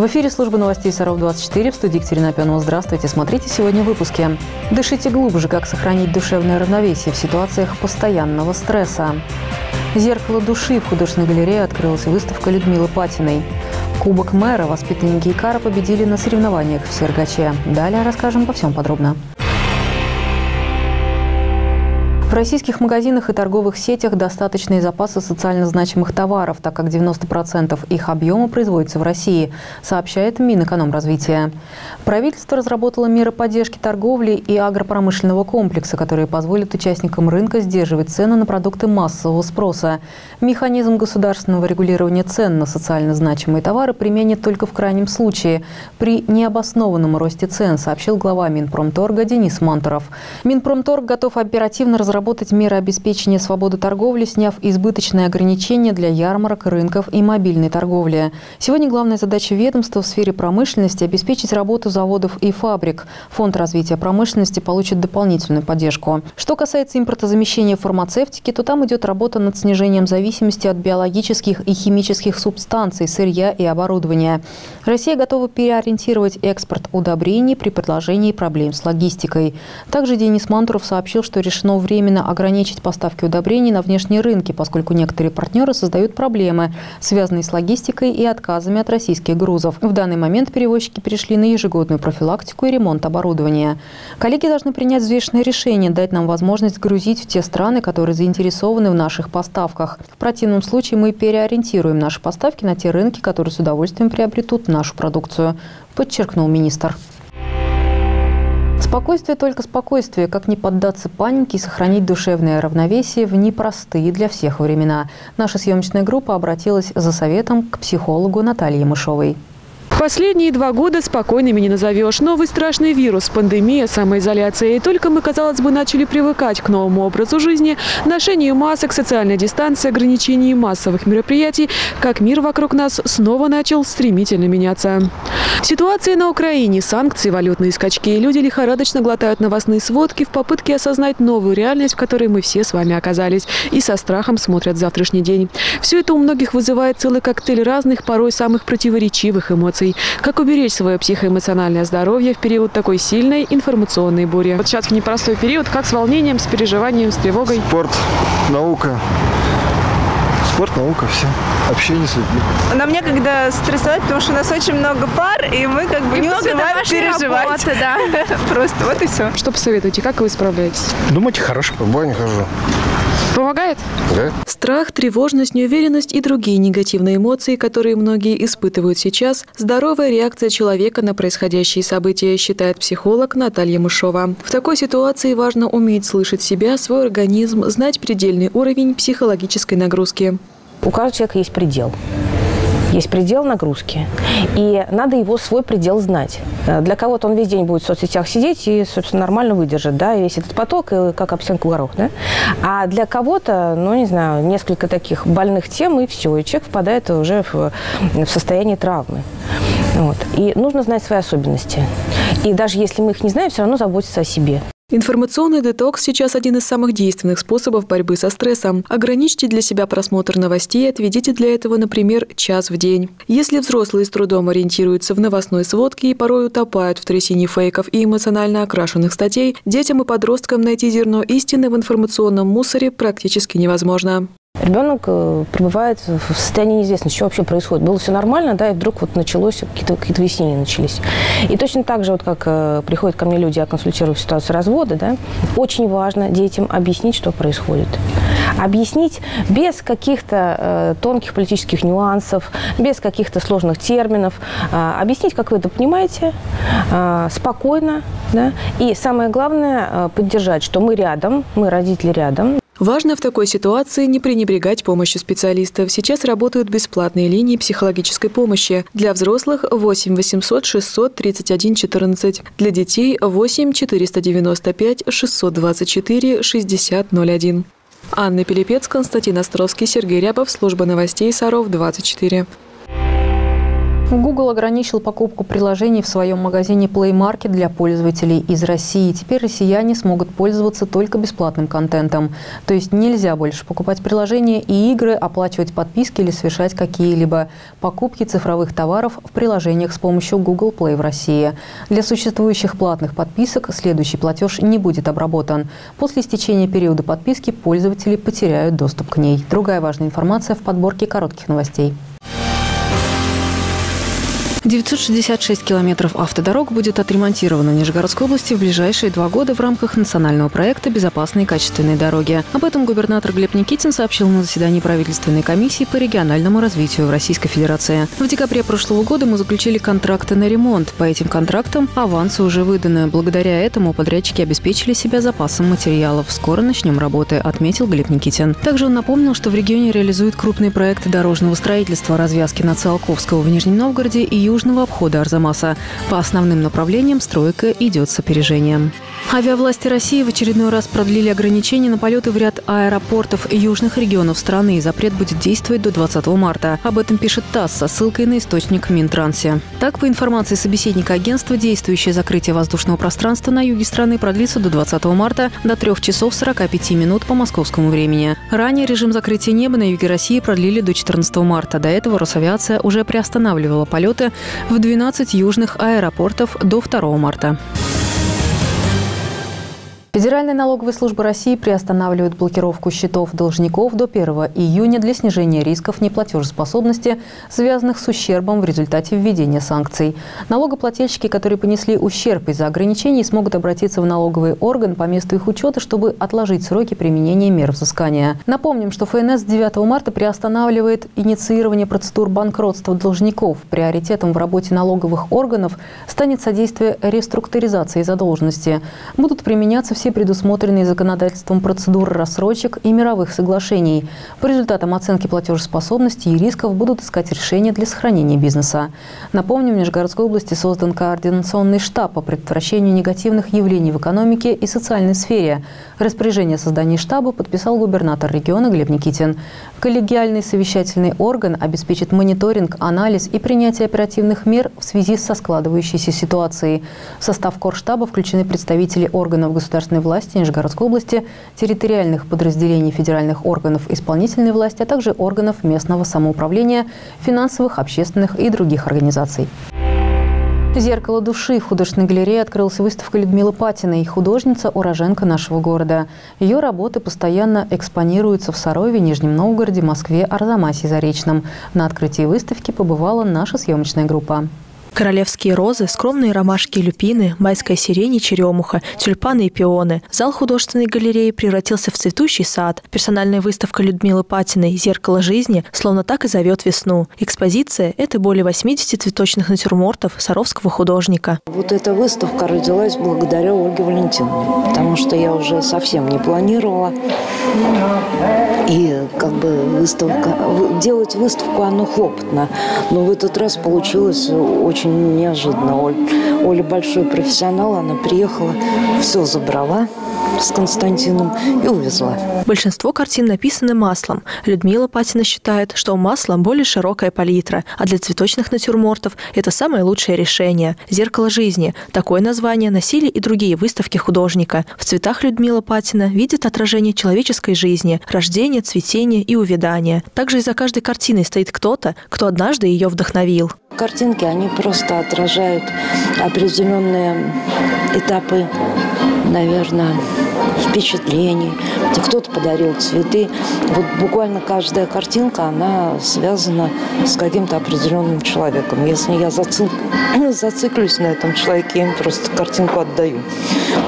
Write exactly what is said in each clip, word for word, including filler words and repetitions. В эфире служба новостей Саров двадцать четыре, в студии Екатерина Пенова. Здравствуйте. Смотрите сегодня в выпуске. Дышите глубже, как сохранить душевное равновесие в ситуациях постоянного стресса. Зеркало души в художественной галерее открылась выставка Людмилы Патиной. Кубок мэра воспитанники Икара победили на соревнованиях в Сергаче. Далее расскажем по всем подробно. В российских магазинах и торговых сетях достаточные запасы социально значимых товаров, так как девяносто процентов их объема производится в России, сообщает Минэкономразвития. Правительство разработало меры поддержки торговли и агропромышленного комплекса, которые позволят участникам рынка сдерживать цены на продукты массового спроса. Механизм государственного регулирования цен на социально значимые товары применят только в крайнем случае при необоснованном росте цен, сообщил глава Минпромторга Денис Мантуров. Минпромторг готов оперативно разработать Разработать меры обеспечения свободы торговли, сняв избыточные ограничения для ярмарок, рынков и мобильной торговли. Сегодня главная задача ведомства в сфере промышленности – обеспечить работу заводов и фабрик. Фонд развития промышленности получит дополнительную поддержку. Что касается импортозамещения фармацевтики, то там идет работа над снижением зависимости от биологических и химических субстанций, сырья и оборудования. Россия готова переориентировать экспорт удобрений при предложении проблем с логистикой. Также Денис Мантуров сообщил, что решено временно ограничить поставки удобрений на внешние рынки, поскольку некоторые партнеры создают проблемы, связанные с логистикой и отказами от российских грузов. В данный момент перевозчики перешли на ежегодную профилактику и ремонт оборудования. Коллеги должны принять взвешенное решение, дать нам возможность грузить в те страны, которые заинтересованы в наших поставках. В противном случае мы переориентируем наши поставки на те рынки, которые с удовольствием приобретут нашу продукцию, подчеркнул министр. Спокойствие, только спокойствие. Как не поддаться панике и сохранить душевное равновесие в непростые для всех времена. Наша съемочная группа обратилась за советом к психологу Наталье Мышовой. Последние два года спокойными не назовешь. Новый страшный вирус, пандемия, самоизоляция. И только мы, казалось бы, начали привыкать к новому образу жизни, ношению масок, социальной дистанции, ограничению массовых мероприятий, как мир вокруг нас снова начал стремительно меняться. Ситуация на Украине, санкции, валютные скачки. Люди лихорадочно глотают новостные сводки в попытке осознать новую реальность, в которой мы все с вами оказались, и со страхом смотрят завтрашний день. Все это у многих вызывает целый коктейль разных, порой самых противоречивых эмоций. Как уберечь свое психоэмоциональное здоровье в период такой сильной информационной бури? Вот сейчас в непростой период, как с волнением, с переживанием, с тревогой? Спорт, наука. Спорт, наука, все. Общение с людьми. На мне, когда стрессовать, потому что у нас очень много пар, и мы как бы и не успеваем переживать. Работы, да. Просто вот и все. Что посоветуете? Как вы справляетесь? Думайте хорошо. В баню хожу. Помогает? Да. Страх, тревожность, неуверенность и другие негативные эмоции, которые многие испытывают сейчас, здоровая реакция человека на происходящие события, считает психолог Наталья Мышова. В такой ситуации важно уметь слышать себя, свой организм, знать предельный уровень психологической нагрузки. У каждого человека есть предел. Есть предел нагрузки, и надо его свой предел знать. Для кого-то он весь день будет в соцсетях сидеть и, собственно, нормально выдержит, да, весь этот поток, как овсянку горох, да. А для кого-то, ну, не знаю, несколько таких больных тем, и все, и человек впадает уже в, в состояние травмы. Вот. И нужно знать свои особенности. И даже если мы их не знаем, все равно заботиться о себе. Информационный детокс сейчас один из самых действенных способов борьбы со стрессом. Ограничьте для себя просмотр новостей и отведите для этого, например, час в день. Если взрослые с трудом ориентируются в новостной сводке и порой утопают в трясине фейков и эмоционально окрашенных статей, детям и подросткам найти зерно истины в информационном мусоре практически невозможно. Ребенок пребывает в состоянии неизвестности, что вообще происходит. Было все нормально, да, и вдруг вот началось, какие-то какие-то выяснения начались. И точно так же, вот как приходят ко мне люди, я консультирую в ситуации развода, да, очень важно детям объяснить, что происходит. Объяснить без каких-то тонких политических нюансов, без каких-то сложных терминов. Объяснить, как вы это понимаете, спокойно, да, и самое главное, поддержать, что мы рядом, мы родители рядом. Важно в такой ситуации не пренебрегать помощью специалистов. Сейчас работают бесплатные линии психологической помощи. Для взрослых восемь восемьсот шестьсот тридцать один четырнадцать, для детей восемь четыреста девяносто пять шестьсот двадцать четыре шестьдесят ноль один. Анна Пилипец, Константин Островский, Сергей Рябов, служба новостей Саров двадцать четыре. Google ограничил покупку приложений в своем магазине Play Market для пользователей из России. Теперь россияне смогут пользоваться только бесплатным контентом. То есть нельзя больше покупать приложения и игры, оплачивать подписки или совершать какие-либо покупки цифровых товаров в приложениях с помощью Google Play в России. Для существующих платных подписок следующий платеж не будет обработан. После истечения периода подписки пользователи потеряют доступ к ней. Другая важная информация в подборке коротких новостей. девятьсот шестьдесят шесть километров автодорог будет отремонтировано в Нижегородской области в ближайшие два года в рамках национального проекта «Безопасные и качественные дороги». Об этом губернатор Глеб Никитин сообщил на заседании правительственной комиссии по региональному развитию в Российской Федерации. В декабре прошлого года мы заключили контракты на ремонт. По этим контрактам авансы уже выданы. Благодаря этому подрядчики обеспечили себя запасом материалов. Скоро начнем работы, отметил Глеб Никитин. Также он напомнил, что в регионе реализуют крупные проекты дорожного строительства, развязки на Циолковского в Нижнем Новгороде и южного обхода Арзамаса. По основным направлениям стройка идет с опережением. Авиавласти России в очередной раз продлили ограничения на полеты в ряд аэропортов южных регионов страны. Запрет будет действовать до двадцатого марта. Об этом пишет ТАСС со ссылкой на источник в Минтрансе. Так, по информации собеседника агентства, действующее закрытие воздушного пространства на юге страны продлится до двадцатого марта до трёх часов сорока пяти минут по московскому времени. Ранее режим закрытия неба на юге России продлили до четырнадцатого марта. До этого Росавиация уже приостанавливала полеты в двенадцати южных аэропортов до второго марта. Федеральная налоговая служба России приостанавливает блокировку счетов должников до первого июня для снижения рисков неплатежеспособности, связанных с ущербом в результате введения санкций. Налогоплательщики, которые понесли ущерб из-за ограничений, смогут обратиться в налоговый орган по месту их учета, чтобы отложить сроки применения мер взыскания. Напомним, что ФНС с девятого марта приостанавливает инициирование процедур банкротства должников. Приоритетом в работе налоговых органов станет содействие реструктуризации задолженности. Будут применяться все все предусмотренные законодательством процедуры рассрочек и мировых соглашений. По результатам оценки платежеспособности и рисков будут искать решения для сохранения бизнеса. Напомним, в Нижегородской области создан координационный штаб по предотвращению негативных явлений в экономике и социальной сфере. Распоряжение о создании штаба подписал губернатор региона Глеб Никитин. Коллегиальный совещательный орган обеспечит мониторинг, анализ и принятие оперативных мер в связи со складывающейся ситуацией. В состав корштаба включены представители органов государственной власти Нижегородской области, территориальных подразделений федеральных органов исполнительной власти, а также органов местного самоуправления, финансовых, общественных и других организаций. «Зеркало души» в художественной галерее открылась выставка Людмилы Патиной, художница, уроженка нашего города. Ее работы постоянно экспонируются в Сарове, Нижнем Новгороде, Москве, Арзамасе и Заречном. На открытии выставки побывала наша съемочная группа. Королевские розы, скромные ромашки и люпины, майская сирень и черемуха, тюльпаны и пионы. Зал художественной галереи превратился в цветущий сад. Персональная выставка Людмилы Патиной «Зеркало жизни» словно так и зовет весну. Экспозиция – это более восьмидесяти цветочных натюрмортов саровского художника. Вот эта выставка родилась благодаря Ольге Валентиновне, потому что я уже совсем не планировала. И как бы выставка, делать выставку, оно хлопотно. Но в этот раз получилось очень Очень неожиданно. Оль, Оля большой профессионал, она приехала, все забрала с Константином и увезла. Большинство картин написаны маслом. Людмила Патина считает, что у масла более широкая палитра, а для цветочных натюрмортов это самое лучшее решение. «Зеркало жизни» – такое название носили и другие выставки художника. В цветах Людмила Патина видит отражение человеческой жизни, рождение, цветение и увядание. Также и за каждой картиной стоит кто-то, кто однажды ее вдохновил. Картинки, они просто отражают определенные этапы, наверное, впечатлений. Кто-то подарил цветы. Вот буквально каждая картинка, она связана с каким-то определенным человеком. Если я зацик... зациклюсь на этом человеке, я им просто картинку отдаю,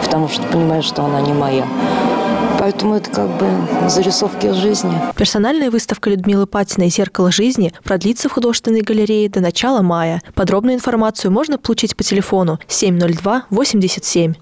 потому что понимаю, что она не моя. Поэтому это как бы зарисовки жизни. Персональная выставка Людмилы Патиной «Зеркало жизни» продлится в художественной галерее до начала мая. Подробную информацию можно получить по телефону семь ноль два восемьдесят семь.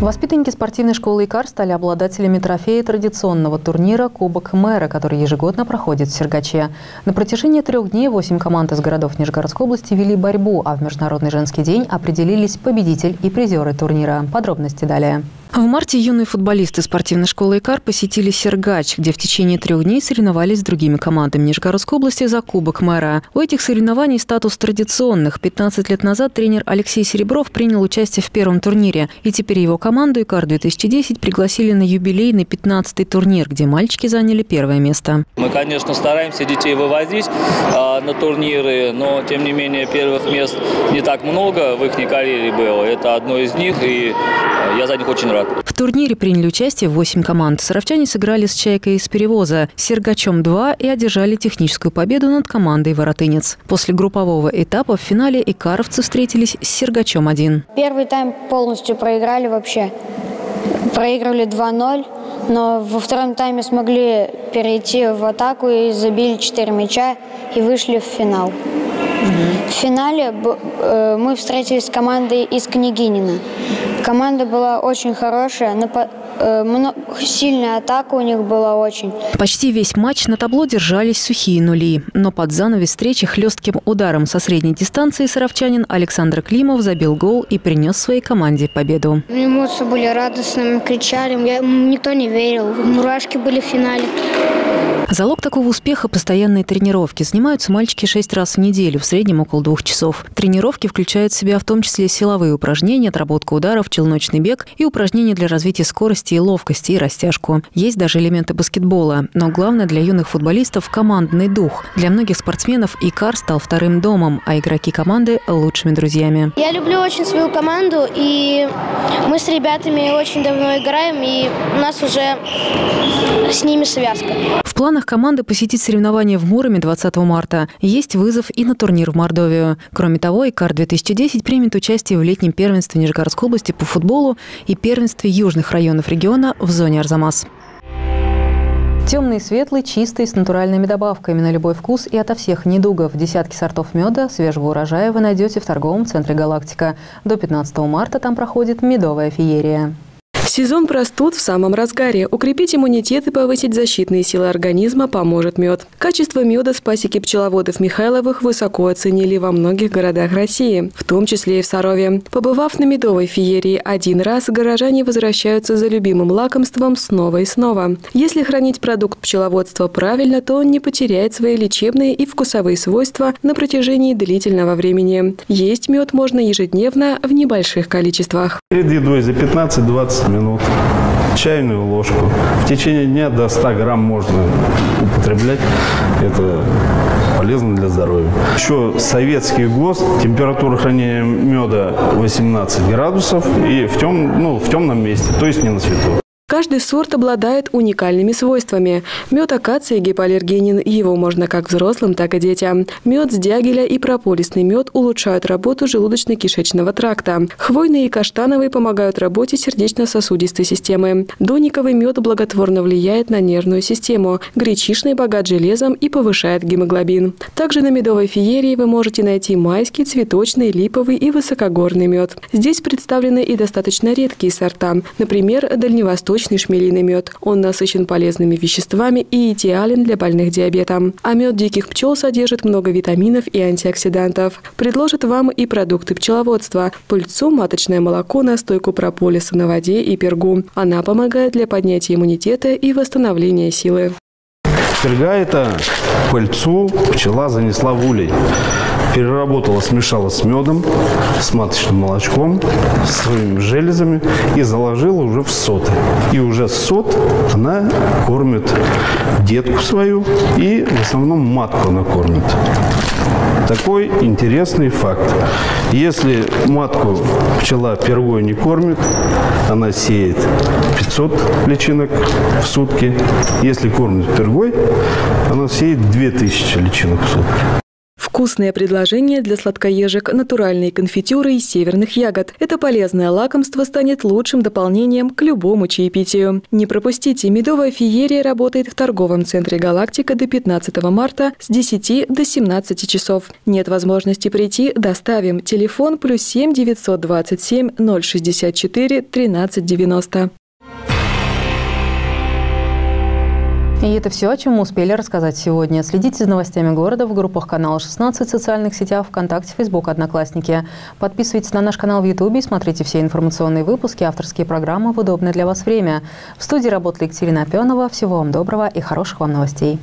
Воспитанники спортивной школы «ИКАР» стали обладателями трофея традиционного турнира «Кубок мэра», который ежегодно проходит в Сергаче. На протяжении трех дней восемь команд из городов Нижегородской области вели борьбу, а в Международный женский день определились победитель и призеры турнира. Подробности далее. В марте юные футболисты спортивной школы «ИКАР» посетили Сергач, где в течение трех дней соревновались с другими командами Нижегородской области за Кубок мэра. У этих соревнований статус традиционных. пятнадцать лет назад тренер Алексей Серебров принял участие в первом турнире. И теперь его команду «ИКАР-две тысячи десять» пригласили на юбилейный пятнадцатый турнир, где мальчики заняли первое место. Мы, конечно, стараемся детей вывозить а, на турниры, но, тем не менее, первых мест не так много в их карьере было. Это одно из них, и я за них очень рад. В турнире приняли участие восемь команд. Саровчане сыграли с «Чайкой» из «Перевоза», с «Сергачом-два» и одержали техническую победу над командой «Воротынец». После группового этапа в финале икаровцы встретились с «Сергачом-один». Первый тайм полностью проиграли вообще. Проигрывали два ноль, но во втором тайме смогли перейти в атаку и забили четыре мяча и вышли в финал. В финале мы встретились с командой из Княгинино. Команда была очень хорошая, сильная атака у них была очень. Почти весь матч на табло держались сухие нули. Но под занавес встречи хлестким ударом со средней дистанции саровчанин Александр Климов забил гол и принес своей команде победу. Эмоции были радостными, кричали, я, никто не верил, мурашки были в финале. Залог такого успеха – постоянные тренировки. Занимаются мальчики шесть раз в неделю, в среднем около двух часов. Тренировки включают в себя в том числе силовые упражнения, отработку ударов, челночный бег и упражнения для развития скорости и ловкости, и растяжку. Есть даже элементы баскетбола. Но главное для юных футболистов – командный дух. Для многих спортсменов «ИКАР» стал вторым домом, а игроки команды – лучшими друзьями. Я люблю очень свою команду, и мы с ребятами очень давно играем, и у нас уже с ними связка. В планах команды посетить соревнования в Муроме двадцатого марта. Есть вызов и на турнир в Мордовию. Кроме того, «ИКАР-две тысячи десять» примет участие в летнем первенстве Нижегородской области по футболу и первенстве южных районов региона в зоне Арзамас. Темный, светлый, чистый, с натуральными добавками на любой вкус и ото всех недугов. Десятки сортов меда свежего урожая вы найдете в торговом центре «Галактика». До пятнадцатого марта там проходит медовая феерия. Сезон простуд в самом разгаре. Укрепить иммунитет и повысить защитные силы организма поможет мед. Качество меда спасики пчеловодов Михайловых высоко оценили во многих городах России, в том числе и в Сарове. Побывав на медовой феерии один раз, горожане возвращаются за любимым лакомством снова и снова. Если хранить продукт пчеловодства правильно, то он не потеряет свои лечебные и вкусовые свойства на протяжении длительного времени. Есть мед можно ежедневно в небольших количествах. Перед едой за пятнадцать-двадцать минут. Чайную ложку. В течение дня до ста грамм можно употреблять. Это полезно для здоровья. Еще советский ГОСТ. Температура хранения меда восемнадцать градусов и в, тем, ну, в темном месте, то есть не на свету. Каждый сорт обладает уникальными свойствами. Мед акации гипоаллергенен, его можно как взрослым, так и детям. Мед с дягеля и прополисный мед улучшают работу желудочно-кишечного тракта. Хвойный и каштановый помогают работе сердечно-сосудистой системы. Дониковый мед благотворно влияет на нервную систему. Гречишный богат железом и повышает гемоглобин. Также на медовой феерии вы можете найти майский, цветочный, липовый и высокогорный мед. Здесь представлены и достаточно редкие сорта. Например, дальневосточный Точный шмелиный мед. Он насыщен полезными веществами и идеален для больных диабетом. А мед диких пчел содержит много витаминов и антиоксидантов. Предложат вам и продукты пчеловодства. Пыльцу, маточное молоко, настойку прополиса на воде и пергу. Она помогает для поднятия иммунитета и восстановления силы. Перга – это пыльцу пчела занесла в улей. Переработала, смешала с медом, с маточным молочком, с своими железами и заложила уже в соты. И уже сот она кормит детку свою и в основном матку она кормит. Такой интересный факт. Если матку пчела пергой не кормит, она сеет пятьсот личинок в сутки. Если кормит пергой, она сеет две тысячи личинок в сутки. Вкусное предложение для сладкоежек – натуральные конфитюры из северных ягод. Это полезное лакомство станет лучшим дополнением к любому чаепитию. Не пропустите, медовая феерия работает в торговом центре «Галактика» до пятнадцатого марта с десяти до семнадцати часов. Нет возможности прийти – доставим. Телефон плюс семь девятьсот двадцать семь ноль шестьдесят четыре тринадцать девяносто. И это все, о чем мы успели рассказать сегодня. Следите за новостями города в группах канала шестнадцать, в социальных сетях ВКонтакте, Фейсбук, Одноклассники. Подписывайтесь на наш канал в Ютубе и смотрите все информационные выпуски, авторские программы в удобное для вас время. В студии работала Екатерина Пенова. Всего вам доброго и хороших вам новостей.